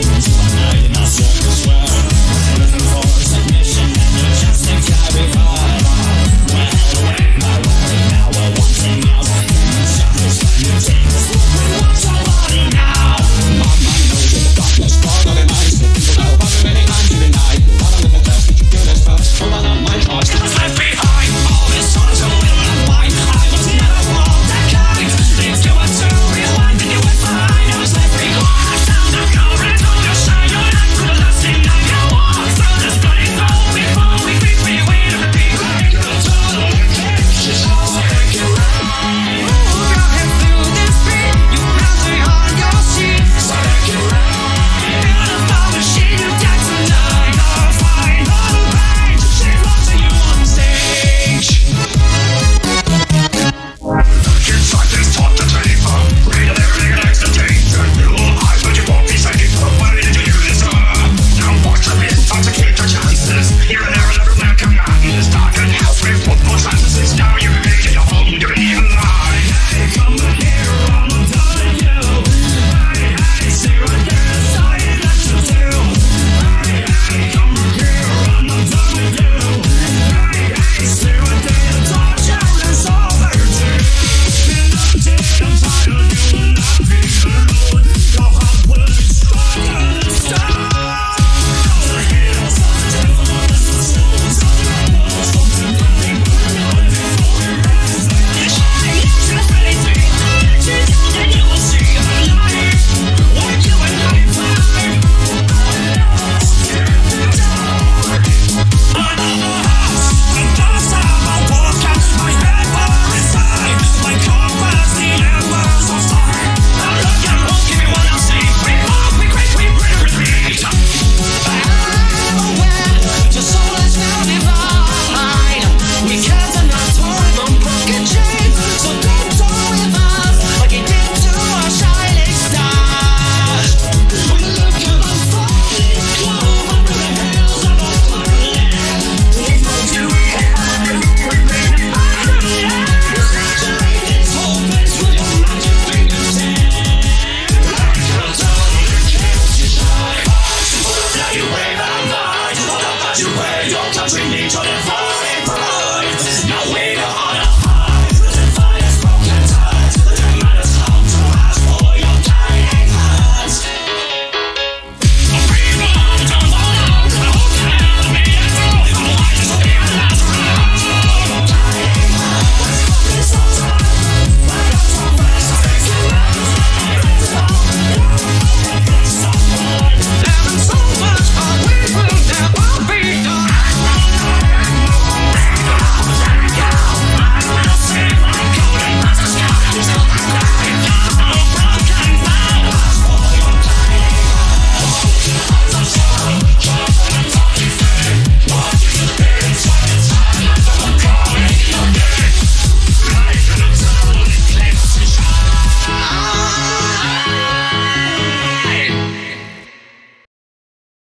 One night in our song as well.